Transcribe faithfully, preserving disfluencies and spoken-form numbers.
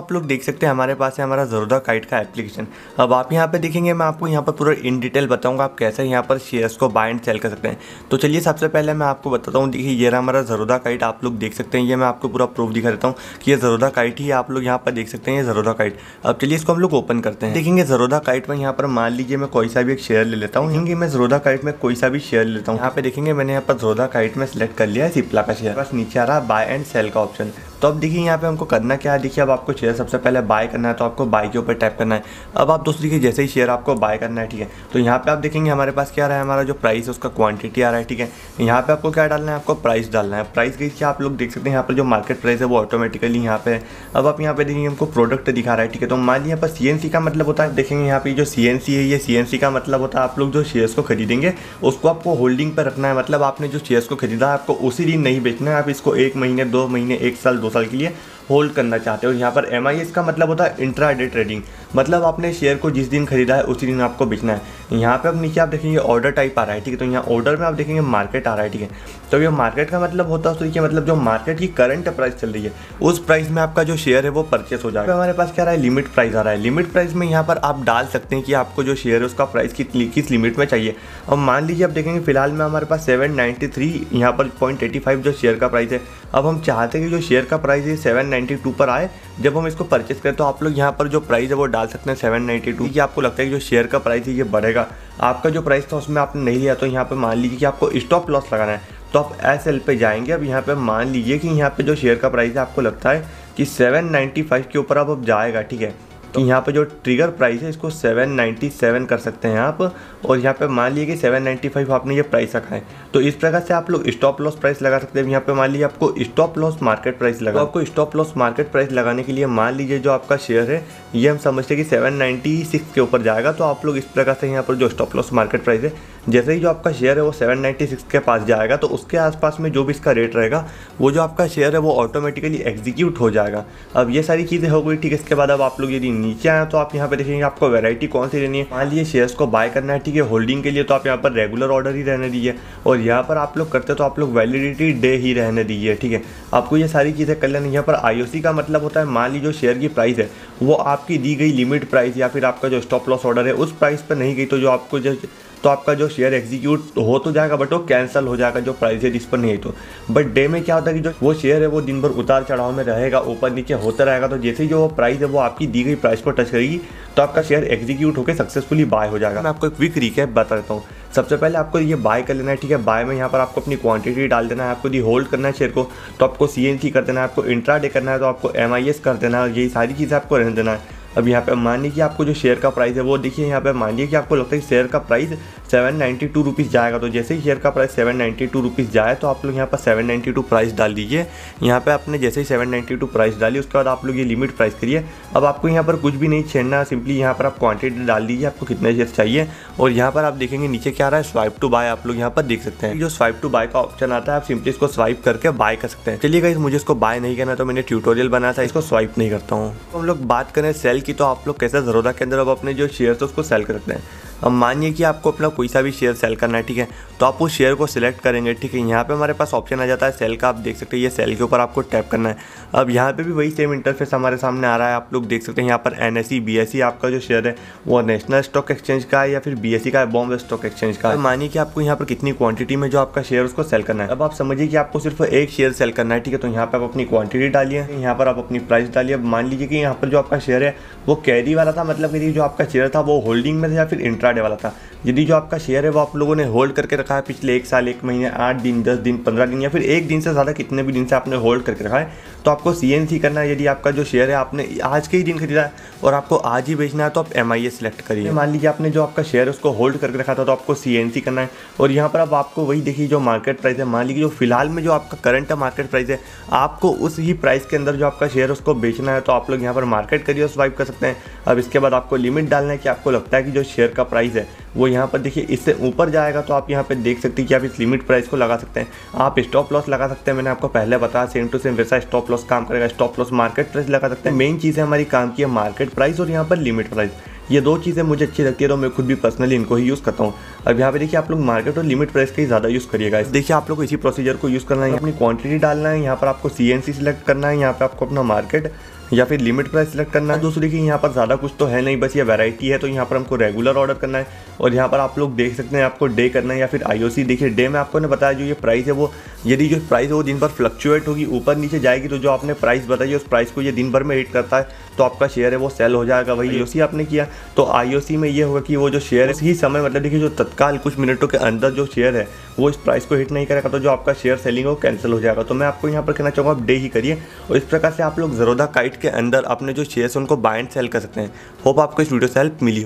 आप लोग देख सकते हैं हमारे पास है हमारा ज़रोधा काइट का एप्लीकेशन। अब आप यहाँ पे देखेंगे, मैं आपको यहाँ पर पूरा इन डिटेल बताऊँगा आप कैसे यहाँ पर शेयर्स को बाय एंड सेल कर सकते हैं। तो चलिए सबसे पहले मैं आपको बताता हूँ। देखिए ये रहा हमारा ज़रोधा काइट, आप लोग देख सकते हैं। ये मैं आपको पूरा प्रूफ दिखा देता हूँ कि ये ज़रोधा काइट ही आप लोग यहाँ पर देख सकते हैं, ये ज़रोधा काइट। अब चलिए इसको हम लोग ओपन करते हैं। देखेंगे ज़रोधा काइट में यहाँ पर मान लीजिए मैं कोई सा भी एक शेयर ले लेता हूँ। क्योंकि मैं ज़रोधा काइट में कोई सा भी शेयर लेता हूँ, यहाँ पे देखेंगे मैंने यहाँ पर ज़रोधा काइट में सिलेक्ट कर लिया है सिप्ला का शेयर। बस नीचे आ रहा है बाय एंड सेल का ऑप्शन। तो अब देखिए यहाँ पे हमको करना क्या है। देखिए अब आपको शेयर सबसे पहले बाय करना है, तो आपको बाय के ऊपर टैप करना है। अब आप दोस्तों देखिए जैसे ही शेयर आपको बाय करना है, ठीक है, तो यहाँ पे आप देखेंगे हमारे पास क्या आ रहा है, हमारा जो प्राइस है उसका क्वांटिटी आ रहा है, ठीक है। यहाँ पे आपको क्या डालना है, आपको प्राइस डालना है। प्राइस देखिए आप लोग देख सकते हैं यहाँ पर जो मार्केट प्राइस है वो ऑटोमेटिकली यहाँ पे है। अब आप यहाँ पे देखेंगे हमको प्रोडक्ट दिखा रहा है, ठीक है। तो मान लीजिए यहाँ पर सी एन सी का मतलब होता है, देखेंगे यहाँ पे जो सी एन सी है, ये सी एन सी का मतलब होता है आप लोग जो शेयर्स को खरीदेंगे उसको आपको होल्डिंग पर रखना है। मतलब आपने जो शेयर्स को खरीदा आपको उसी दिन नहीं बेचना है, आप इसको एक महीने, दो महीने, एक साल, दो साल के लिए होल्ड करना चाहते हो। यहाँ पर एम आई एस का मतलब होता है इंट्राडे ट्रेडिंग, मतलब आपने शेयर को जिस दिन खरीदा है उसी दिन आपको बेचना है। यहाँ पे अब नीचे आप देखेंगे ऑर्डर टाइप आ रहा है, ठीक है। तो यहाँ ऑर्डर में आप देखेंगे मार्केट आ रहा है, ठीक है। तो ये मार्केट का मतलब होता है, तो मतलब जो मार्केट की करंट प्राइस चल रही है उस प्राइस में आपका जो शेयर है वो परचेस हो जाएगा। हमारे पास क्या रहा है, लिमिट प्राइस आ रहा है। लिमिट प्राइस में यहाँ पर आप डाल सकते हैं कि आपको जो शेयर है उसका प्राइस कितनी किस लिमिट में चाहिए। अब मान लीजिए आप देखेंगे फिलहाल में हमारे पास सेवन नाइन्टी थ्री यहाँ पर पॉइंट एटी फाइव जो शेयर का प्राइस है। अब हम चाहते हैं कि जो शेयर का प्राइस है सेवन नाइन्टी टू पर आए जब हम इसको परचेस करें, तो आप लोग यहाँ पर जो प्राइस है वो डाल सकते हैं सेवन नाइन्टी टू। कि आपको लगता है कि जो शेयर का प्राइस है ये बढ़ेगा, आपका जो प्राइस था उसमें आपने नहीं लिया, तो यहाँ पे मान लीजिए कि आपको स्टॉप लॉस लगाना है, तो आप एस एल पे जाएंगे। अब यहाँ पे मान लीजिए कि यहाँ पे जो शेयर का प्राइस है आपको लगता है कि सेवन नाइन्टी फाइव के ऊपर अब जाएगा, ठीक है। तो यहाँ पे जो ट्रिगर प्राइस है इसको सेवन नाइन्टी सेवन कर सकते हैं आप, और यहाँ पे मान लीजिए कि सेवन नाइन्टी फाइव आपने ये प्राइस रखा है, तो इस प्रकार से आप लोग स्टॉप लॉस प्राइस लगा सकते हैं। यहाँ पे मान लीजिए आपको स्टॉप लॉस मार्केट प्राइस लगा, तो आपको स्टॉप लॉस मार्केट प्राइस लगाने के लिए मान लीजिए जो आपका शेयर है ये हम समझते हैं कि सेवन नाइन्टी सिक्स के ऊपर जाएगा, तो आप लोग इस प्रकार से यहाँ पर जो स्टॉप लॉस मार्केट प्राइस है, जैसे ही जो आपका शेयर है वो सेवन नाइन्टी सिक्स के पास जाएगा, तो उसके आसपास में जो भी इसका रेट रहेगा वो जो आपका शेयर है वो ऑटोमेटिकली एग्जीक्यूट हो जाएगा। अब ये सारी चीज़ें हो गई, ठीक है। इसके बाद अब आप लोग यदि नीचे आए तो आप यहाँ पे देखेंगे आपको वैरायटी कौन सी लेनी है। मान लीजिए शेयर्स को बाय करना है, ठीक है, होल्डिंग के लिए, तो आप यहाँ पर रेगुलर ऑर्डर ही रहने दीजिए, और यहाँ पर आप लोग करते तो आप लोग वैलिडिटी डे ही रहने दीजिए, ठीक है। आपको ये सारी चीज़ें कर लेनी। यहाँ पर आई ओ सी का मतलब होता है मान लीजिए जो शेयर की प्राइस है वो आपकी दी गई लिमिट प्राइस या फिर आपका जो स्टॉप लॉस ऑर्डर है उस प्राइस पर नहीं गई, तो जो आपको जो तो आपका जो शेयर एग्जीक्यूट हो तो जाएगा बट वो कैंसिल हो जाएगा जो प्राइस है जिस पर नहीं तो। बट डे में क्या होता है कि जो वो शेयर है वो दिन भर उतार चढ़ाव में रहेगा, ऊपर नीचे होता रहेगा, तो जैसे ही जो प्राइस है वो आपकी दी गई प्राइस पर टच करेगी तो आपका शेयर एग्जीक्यूट होकर सक्सेसफुली बाय हो जाएगा। मैं आपको एक क्विक रिकैप बता देता हूँ। सबसे पहले आपको ये बाय कर लेना है, ठीक है। बाय में यहाँ पर आपको अपनी क्वांटिटी डाल देना है, आपको दी होल्ड करना है शेयर को, तो आपको सी एन सी कर देना है, आपको इंट्राडे करना है तो आपको एम आई एस कर देना है, और यही सारी चीज़ें आपको रहने देना है। अब यहाँ पे मानिए कि आपको जो शेयर का प्राइस है वो देखिए, यहाँ पे मानिए कि आपको लगता है कि शेयर का price seven ninety two rupees जाएगा, तो जैसे ही शेयर का price seven ninety two rupees जाए तो आप लोग यहाँ पर सेवन नाइन्टी टू प्राइस डाल दीजिए। यहाँ पे आपने जैसे ही सेवन नाइन्टी टू प्राइस डाली उसके बाद आप लोग ये लिमिट प्राइस करिए। अब आपको यहाँ पर कुछ भी नहीं छेड़ना, सिंपली यहाँ पर आप क्वान्टिटी डाल दीजिए आपको कितने शेयर चाहिए, और यहाँ पर आप देखेंगे नीचे क्या आ रहा है स्वाइप टू बाय, आप लोग यहाँ पर देख सकते हैं। जो स्वाइप टू बाय का ऑप्शन आता है आप सिंपली इसको स्वाइप करके बाय कर सकते हैं। चलिए गाइस मुझे इसको बाय नहीं करना, तो मैंने ट्यूटोरियल बनाया था, इसको स्वाइप नहीं करता हूँ। हम लोग बात करें सेल की, तो आप लोग कैसे ज़रोधा के अंदर अब अपने जो शेयर है उसको सेल कर सकते हैं। अब मानिए कि आपको अपना कोई सा भी शेयर सेल करना है, ठीक है, तो आप उस शेयर को सिलेक्ट करेंगे, ठीक है। यहाँ पे हमारे पास ऑप्शन आ जाता है सेल का, आप देख सकते हैं ये सेल के ऊपर आपको टैप करना है। अब यहाँ पे भी वही सेम इंटरफेस हमारे सामने आ रहा है, आप लोग देख सकते हैं। यहाँ पर N S E B S E आपका जो शेयर है वो नेशनल स्टॉक एक्सचेंज का है या फिर बी एस ई का है, बॉम्बे स्टॉक एक्सचेंज का है। मानिए कि आपको यहाँ पर कितनी क्वांटिटी में जो आपका शेयर उसको सेल करना है। अब आप समझिए कि आपको सिर्फ एक शेयर सेल करना है, ठीक है, तो यहाँ पर आप अपनी क्वांटिटी डालिए, यहाँ पर आप अपनी प्राइस डालिए। अब मान लीजिए कि यहाँ पर जो आपका शेयर है वो कैरी वाला था, मतलब मेरी जो आपका शेयर था वो होल्डिंग में था या फिर इंट्राडे वाला था। यदि जो आपका शेयर है वो आप लोगों ने होल्ड करके रखा है पिछले एक साल, एक महीने, आठ दिन, दस दिन, पंद्रह दिन या फिर एक दिन से ज़्यादा, कितने भी दिन से आपने होल्ड करके रखा है, तो आपको सी एन सी करना है। यदि आपका जो शेयर है आपने आज के ही दिन खरीदा है और आपको आज ही बेचना है, तो आप एम आई ए सेलेक्ट करिए। मान लीजिए आपने जो आपका शेयर है उसको होल्ड करके रखा था, तो आपको सी एन सी करना है, और यहाँ पर अब आपको वही देखिए जो मार्केट प्राइस है, मान लीजिए जो फिलहाल में जो आपका करंट मार्केट प्राइस है, आपको उस ही प्राइस के अंदर जो आपका शेयर उसको बेचना है, तो आप लोग यहाँ पर मार्केट करिए और स्वाइप कर सकते हैं। अब इसके बाद आपको लिमिट डालना है कि आपको लगता है कि जो शेयर का प्राइस है वो यहाँ पर देखिए इससे ऊपर जाएगा, तो आप यहाँ पे देख सकते हैं कि आप इस लिमिट प्राइस को लगा सकते हैं। आप स्टॉप लॉस लगा सकते हैं, मैंने आपको पहले बताया सेम टू सेम वैसा स्टॉप लॉस काम करेगा, स्टॉप लॉस मार्केट प्राइस लगा सकते हैं। मेन चीज़ है हमारी काम की है मार्केट प्राइस और यहाँ पर लिमिट प्राइस, ये दो चीज़ें मुझे अच्छी लगती है, तो मैं खुद भी पर्सनली इनको ही यूज़ करता हूँ। अब यहाँ पे देखिए आप लोग मार्केट और लिमिट प्राइस का ही ज़्यादा यूज़ करिएगा। देखिए आप लोग इसी प्रोसीजर को यूज़ करना है, अपनी क्वांटिटी डालना है, यहाँ पर आपको सी एन सी सिलेक्ट करना है, यहाँ पर आपको अपना मार्केट या फिर लिमिट प्राइस सिलेक्ट करना है। दोस्तों देखिए यहाँ पर ज़्यादा कुछ तो है नहीं, बस ये वैरायटी है, तो यहाँ पर हमको रेगुलर ऑर्डर करना है। और यहाँ पर आप लोग देख सकते हैं आपको डे करना है या फिर आईओसी। देखिए डे में आपको ने बताया जो ये प्राइस है वो, यदि जो प्राइस है वो दिन भर फ्लक्चुएट होगी, ऊपर नीचे जाएगी, तो जो आपने प्राइस बताई उस प्राइस को ये दिन भर में हिट करता है तो आपका शेयर है वो सेल हो जाएगा। वही आईओसी आपने किया तो आईओसी में ये होगा कि वो जो शेयर है उसी समय, मतलब देखिए जो तत्काल कुछ मिनटों के अंदर जो शेयर है वो इस प्राइस को हिट नहीं करेगा तो जो आपका शेयर सेलिंग है वो कैंसिल हो जाएगा। तो मैं आपको यहाँ पर कहना चाहूँगा आप डे ही करिए। और इस प्रकार से आप लोग ज़रोधा काइट के अंदर अपने जो शेयर्स उनको बाय एंड सेल कर सकते हैं। होप आपको इस वीडियो से हेल्प मिली हो।